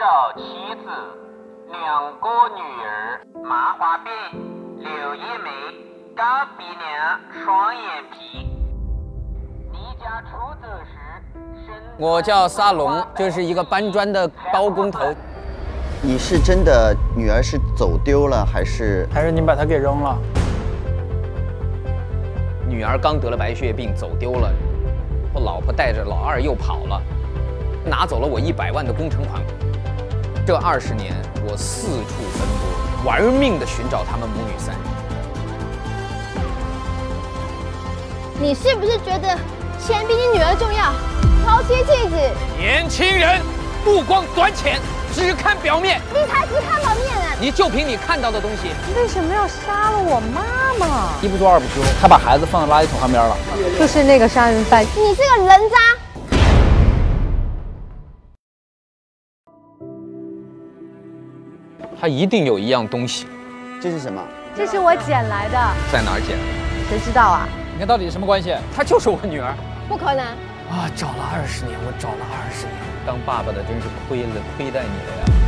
照妻子、两个女儿、麻花辫、柳叶眉、高鼻梁、双眼皮。离家出走时，我叫沙龙，就是一个搬砖的包工头。你是真的女儿是走丢了，还是你把她给扔了？女儿刚得了白血病，走丢了，我老婆带着老二又跑了。 拿走了我100万的工程款，这20年我四处奔波，玩命的寻找他们母女三人。你是不是觉得钱比你女儿重要？抛妻弃子！年轻人目光短浅，只看表面。你才只看表面啊！你就凭你看到的东西，为什么要杀了我妈妈？一不做二不休，他把孩子放在垃圾桶旁边了，就是那个杀人犯。你是个人渣！ 它一定有一样东西，这是什么？这是我捡来的，在哪儿捡的？谁知道啊？你看到底是什么关系？她就是我女儿，不可能啊！找了20年，我找了20年，当爸爸的真是亏待你了呀。